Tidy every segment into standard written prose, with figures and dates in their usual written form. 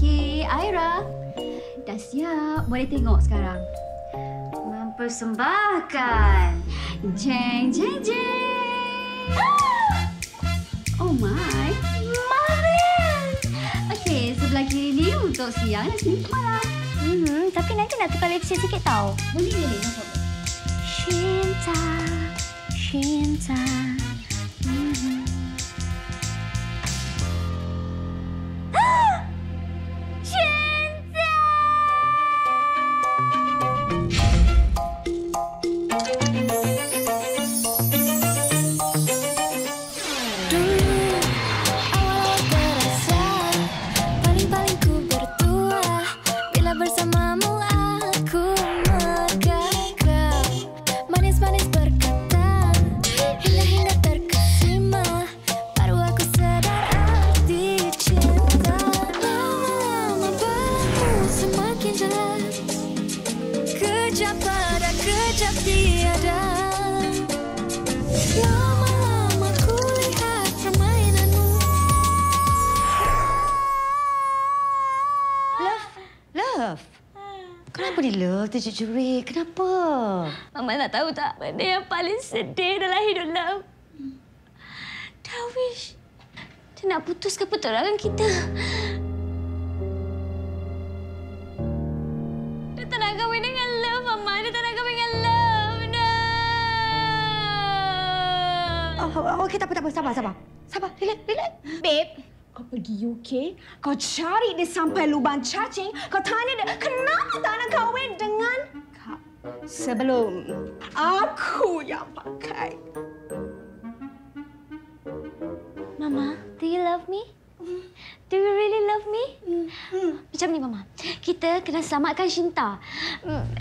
Okey, Aira. Dah siap, boleh tengok sekarang. Mempersembahkan. Jeng, jeng, jeng. Oh my. Marvel. Okey, sebelah kiri ni untuk siang dan sini untuk malam. Tapi nanti nak tukar lipstick sikit tau. Boleh, boleh. Cinta, cinta. Jujur, kenapa? Mama nak tahu tak benda yang paling sedih dalam hidup Love? Darwish, dia nak putuskan pertolongan kita. Dia tak nak kahwin dengan Love, Mama. Dia tak nak kahwin dengan Love. No! Oh, okey, tak apa, tak apa. Sabar, sabar. Sabar, relax, relax. Babe, kau pergi UK, kau cari dia sampai lubang cacing, kau tanya dia kenapa tak nak kahwin dengan kau. Sebelum aku yang pakai. Mama, do you love me? Do you really love me? Macam ni, Mama. Kita kena selamatkan Shinta.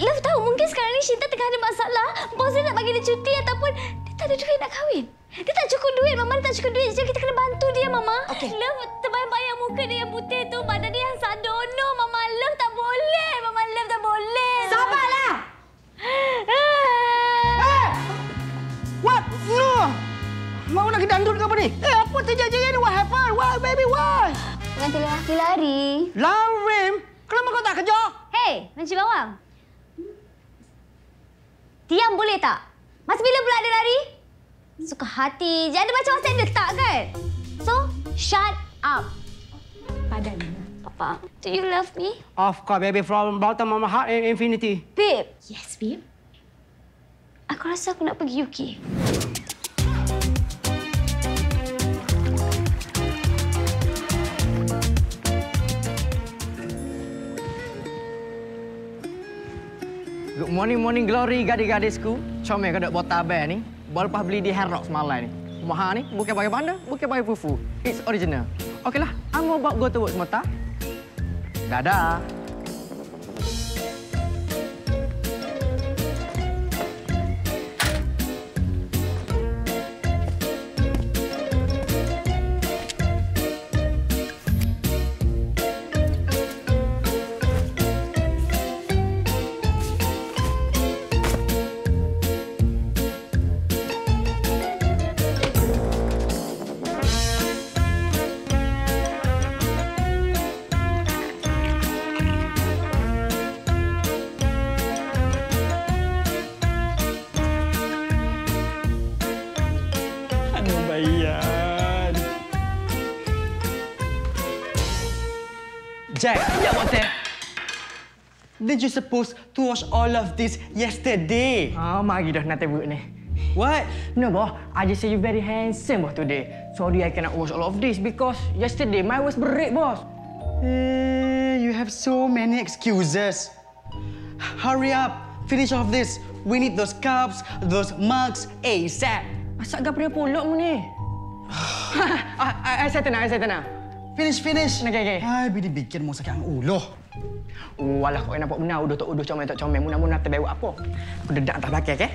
Love tahu mungkin sekarang ni Shinta tengah ada masalah. Bos dia nak bagi dia cuti ataupun dia tak ada duit nak kahwin. Dia tak cukup duit, Mama. Dia tak cukup duit. Jadi kita kena bantu dia, Mama. Okay. Love terbayang-bayang muka dia yang putih tu. Badan dia yang sado. No, Mama. Love tak boleh. Mama, Love tak boleh. Sabarlah! Hey! What? No! Mau nak kedandut ke apa ni? Eh, apa terjadi ni? What happened? Why, baby? Why? Pengantin lelaki lari. Larim? Kenapa kau tak kerja? Hey, Encik Bawang. Diam boleh tak? Masa bila pula dia lari? Suka hati je. Ada macam-macam dia tak kan? So, shut up. Padan. Papa, do you love me? Of course, baby. From bottom of my heart and infinity. Babe. Yes, babe. Aku rasa aku nak pergi UK. Good morning, morning glory, gadis-gadisku. Comel kau duk botol abang ni. Baru lepas beli di Herlock semalam ni. Mahal ni, bukan bagi panda, bukan bagi fufu. It's original. Okeylah, I'm about go to work semata. Dadah. Jack, yeah, what's that? Didn't you supposed to watch all of this yesterday? Ah, mari dah nak tebuk ni. What? No, boh. I just say you very handsome, boh, today. Sorry, I cannot watch all of this because yesterday my was break, boss. Eh, you have so many excuses. Hurry up. Finish off this. We need those cups, those mugs, ASAP. Masak gabriel polok mu ni? I settle now, I settle now. Finish, finish. Okey, okey. Hai, bini bikin mau sakit uluh. Walah, kau nampak benar udah tak udah comel. Muna-muna terbaik apa? Aku dedak tak pakai, okey?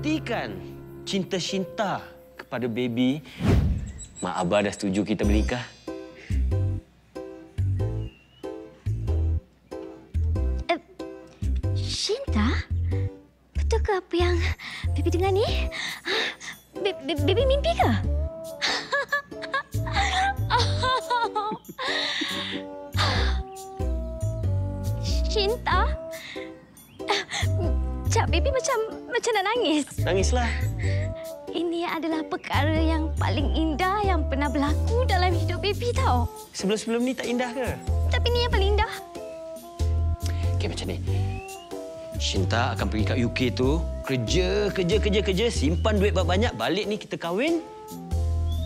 buktikan cinta Shinta kepada baby. Mak Abah dah setuju kita bernikah. Shinta? Betul ke apa yang baby dengar ni? Baby mimpi ke? Shinta? Cak baby macam nak nangis. Nangislah. Ini adalah perkara yang paling indah yang pernah berlaku dalam hidup baby tau. Sebelum-sebelum ni tak indah ke? Tapi ni yang paling indah. Okey macam ni. Shinta akan pergi kat UK tu, kerja, simpan duit banyak-banyak, balik ni kita kahwin.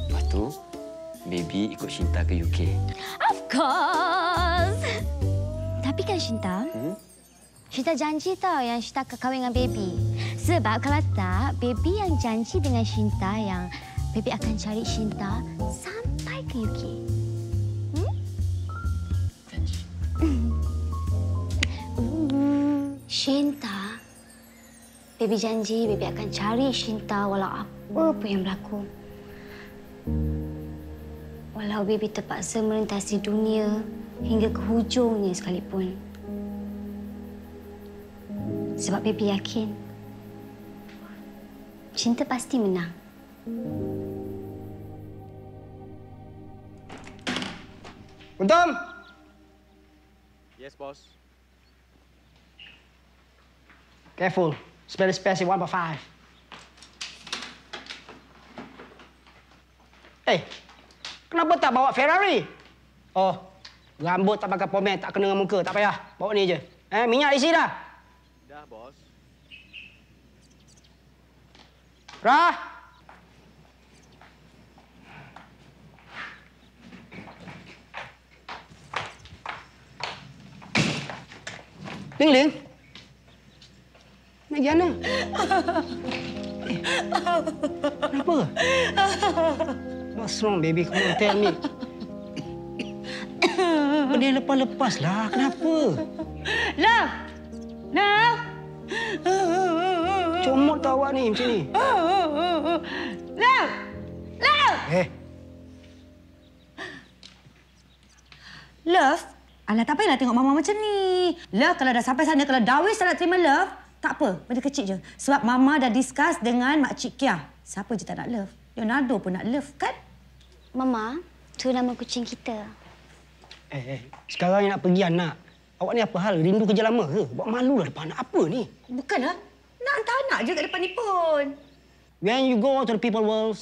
Lepas tu baby ikut Shinta ke UK. Of course. Tapi kan Shinta? Shinta janji tau yang Shinta akan kahwin dengan baby. Sebab kalau tak, baby yang janji dengan Shinta yang baby akan cari Shinta sampai ke UK. Janji. Shinta. Baby janji baby akan cari Shinta walau apa pun yang berlaku. Walau baby terpaksa merentasi dunia hingga ke hujungnya sekalipun. Sebab baby yakin, cinta pasti menang. Untam! Yes, boss. Careful. Spare the space in 1/5. Hey, kenapa tak bawa Ferrari? Oh, rambut tak pakai pomade, tak kena dengan muka. Tak payah. Bawa ni je. Eh, minyak isi dah. Dah, bos. Rah! Ling-ling. Nak pergi mana? Eh, kenapa? What's wrong, baby? Come on, tell me. Benda lepas-lepas lah. Kenapa? Love! Love! Comot tau awak ni macam ni. Love! Love! Eh. Love? Alah, tak payahlah tengok mama macam ni. Love, kalau dah sampai sana, kalau Dawis tak nak terima love, tak apa. Benda kecil je. Sebab mama dah discuss dengan Makcik Kia. Siapa je tak nak love? Leonardo pun nak love, kan? Mama, tu nama kucing kita. Sekarang yang nak pergi anak. Awak ni apa hal? Rindu kerja lama ke? Buat malu lah depan anak. Apa ni? Bukanlah. Nak hantar anak je kat depan ni pun. When you go to the people world,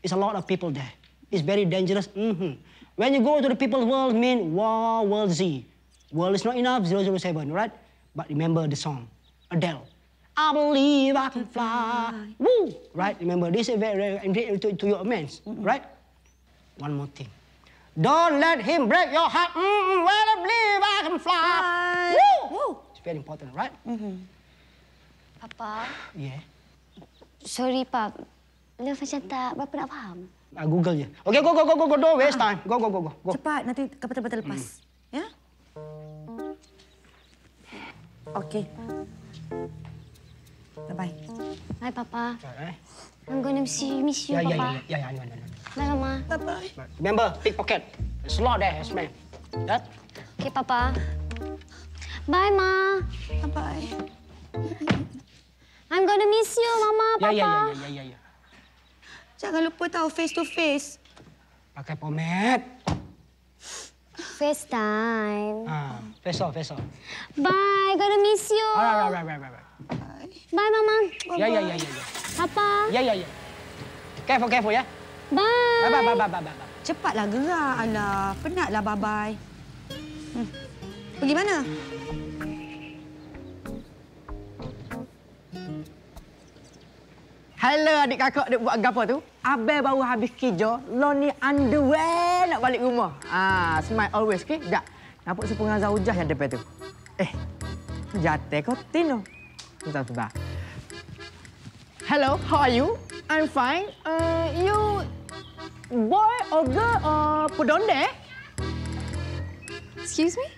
it's a lot of people there. It's very dangerous. When you go to the people world, mean war, world Z. World is not enough, 007, right? But remember the song, Adele. I believe I can fly. Woo! Right? Remember, this is very, very to your amends, right? One more thing. Don't let him break your heart. Well, I believe I can fly. Woo! Woo! It's very important, right? Papa. Yeah. Sorry, Pap. Love macam tak berapa nak faham. Google je. Okay, go. Don't waste time. Go. Cepat, nanti kapal-kapal lepas. Ya? Okay. Bye-bye. Bye, Papa. Bye. I'm going to miss you, Papa. Yeah. Bye, Mama. Bye-bye. Remember, pickpocket. It's a lot there, yes, ma'am. That? Okay, Papa. Bye, Ma. Bye-bye. I'm going to miss you, Mama, Papa. Yeah. Jangan lupa tahu face to face. Pakai pomade. FaceTime. Face off. Bye, gonna miss you. All right. Bye, Mama. Yeah. Papa. Yeah. Careful, ya. Bye. Cepatlah gerak. Alah, penatlah bye-bye. Pergi mana? Hello, adik kakak duk buat gapo tu? Abang baru habis kerja, loni underwear nak balik rumah. Smile always, okey? Sekejap. Nampak sepengazah hujah yang depan tu. Jatuh kau, Tino. Bentar. Hello, how are you? I'm fine. You boy or girl or pedonde? Excuse me?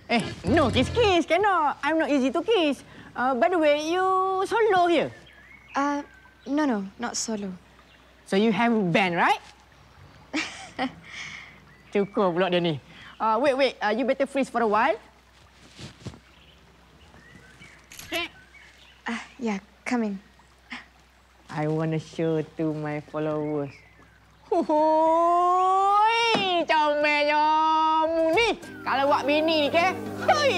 No, kiss. Cannot. I'm not easy to kiss. By the way, you solo here? No, not solo. So you have band, right? Cukup pulak dia ni. Wait. You better freeze for a while. Yeah, come in. I want to show to my followers. Hoi, comelnya mu ni. Kalau buat bini ni ke? Hoi.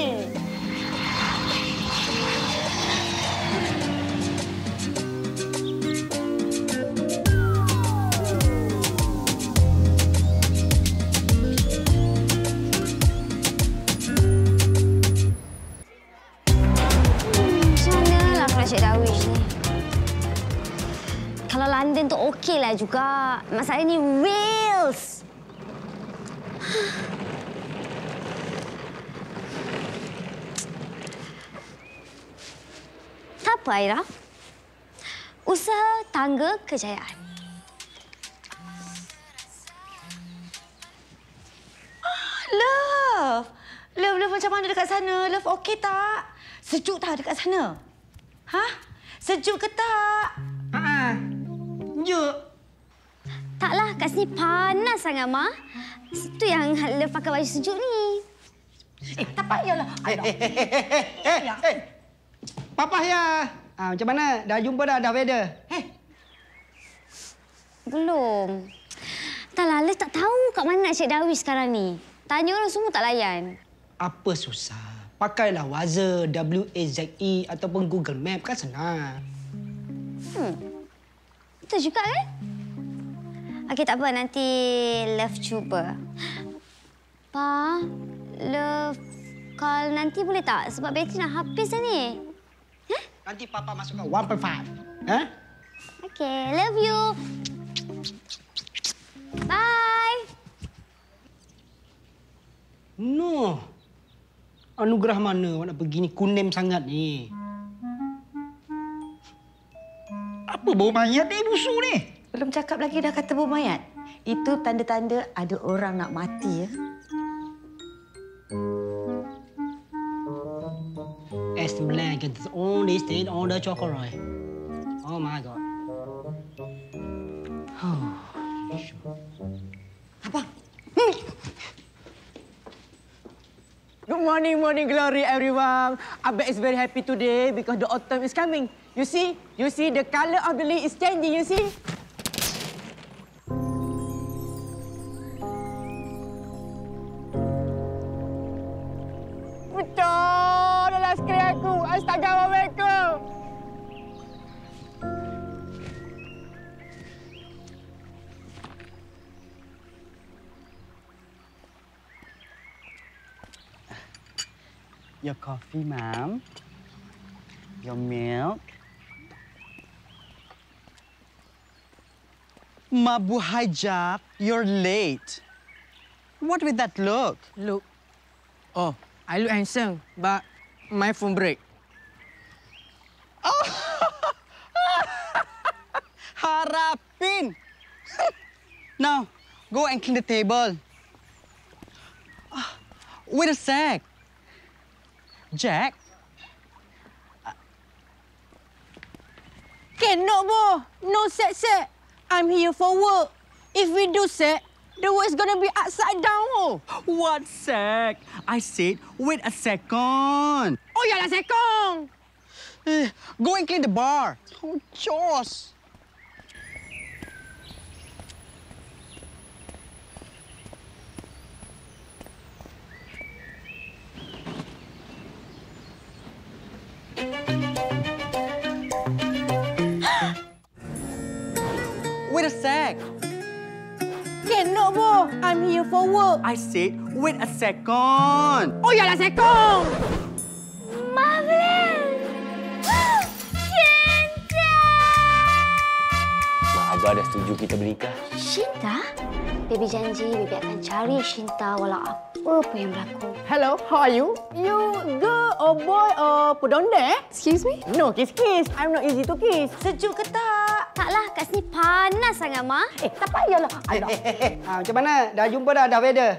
Cik Darwish ni. Kalau London tu okeylah juga. Masalah ni Wales. Tak apa, Aira. Usaha tangga kejayaan. Ah, love. Love macam mana dekat sana? Love okey tak? Sejuk tak dekat sana? Ha? Sejuk ke tak? Sejuk. Taklah, kat sini panas sangat, Ma. Itu yang Love pakai baju sejuk ni. Tak payahlah. Papa ya. Macam mana? Dah jumpa dah weather? Belum. Taklah, Love tak tahu kat mana Cik Dawi sekarang ni. Tanya orang semua tak layan. Apa susah? Pakailah Waze, Waze ataupun Google Map, kan senang. Betul juga kan? Okey, tak apa. Nanti Love cuba. Pa, Love call nanti boleh tak? Sebab bateri dah habis dah ni. Nanti Papa masukkan 1.5. Okey, love you. Bye. No. Anugerah mana awak nak pergi ni? Kunem sangat ni. Apa bau mayat ni, busu ni? Belum cakap lagi dah kata bau mayat. Itu tanda-tanda ada orang nak mati, ya. As black as only stain on the chocolate. Oh my god. Apa? Good morning, glory everyone. Abang is very happy today because the autumn is coming. You see, the colour of the leaf is changing. You see. Betul, dah last kali aku. Astaga, mereka. Your coffee, ma'am. Your milk. Mabu hijab, you're late. What with that look? Look. Oh, I look handsome, but my phone break. Oh! Harapin! Now, go and clean the table. Wait a sec. Jack? Cannot, Bo. No set. I'm here for work. If we do set, the work's gonna be upside down, oh. What sec? I said, wait a second. Oh, yeah, a second. Go and clean the bar. Oh, chores. Wait a sec. Cannot, Bo. I'm here for work. I said, wait a second. Oh, yeah, a second. Marvelous. Cinta. Mak Abah dah setuju kita bernikah. Cinta? Baby janji, Baby akan cari Cinta walau apa pun yang berlaku. Hello, how are you? You girl or boy or pedonda? Excuse me? No, kiss. I'm not easy to kiss. Sejuk ke tak? Taklah, kat sini panas sangat, Ma. Tak payahlah. Macam mana? Dah jumpa dah weather?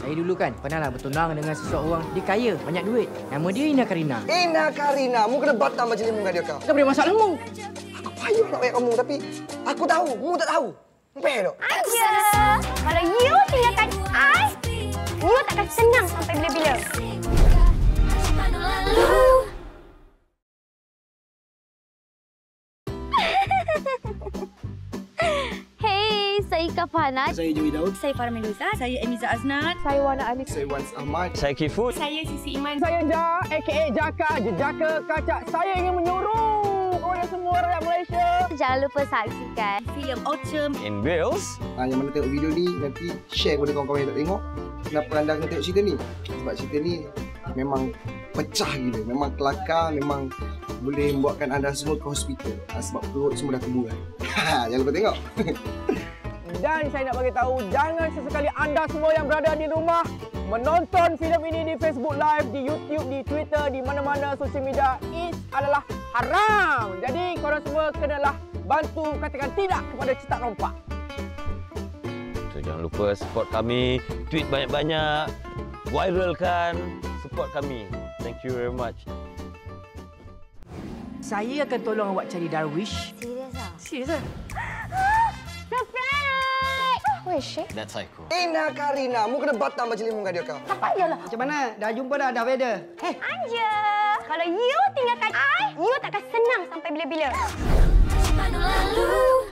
Saya dulu kan pernahlah bertunang dengan seseorang. Dia kaya, banyak duit. Nama dia Ina Karina. Mu kena batam macam ni muka dia kau. Kenapa dia masak lemu? Aku payah nak banyak kamu tapi aku tahu, kamu tak tahu. Fair tak? Aku rasa kalau you tinggalkan I, you takkan senang sampai bila-bila. Saya Keith Foo. Saya Joey Daud. Saya Fara Mendoza. Saya Amyza Aznan. Saya Wan Ali. Saya Wan Ahmad. Saya Keith Foo. Saya Sisi Iman. Saya Ja, aka Jejaka Kaca. Saya ingin menyuruh oleh semua rakyat Malaysia. Jangan lupa saksikan filem Autumn in Wales. Yang mana tengok video ni nanti share kepada kawan-kawan yang tak tengok. Kenapa anda kena tengok cerita ni? Sebab cerita ni memang pecah gila. Memang kelakar, memang boleh membuatkan anda semua ke hospital. Sebab perut semua dah keburai. Jangan lupa tengok. Dan saya nak bagi tahu, jangan sesekali anda semua yang berada di rumah menonton filem ini di Facebook Live, di YouTube, di Twitter, di mana-mana sosial media. It adalah haram. Jadi korang semua kenalah bantu katakan tidak kepada cetak rompak. So, jangan lupa support kami, tweet banyak-banyak, viralkan, support kami. Thank you very much. Saya akan tolong awak cari Darwish. Serius ah? Serius ah? Syekh. That's aku. Ina Karina, mu kena batam baju limu dengan dia kau. Tak payahlah. Macam mana? Dah jumpa dah weather. Heh. Anja. Kalau you tinggalkan I, you takkan senang sampai bila-bila.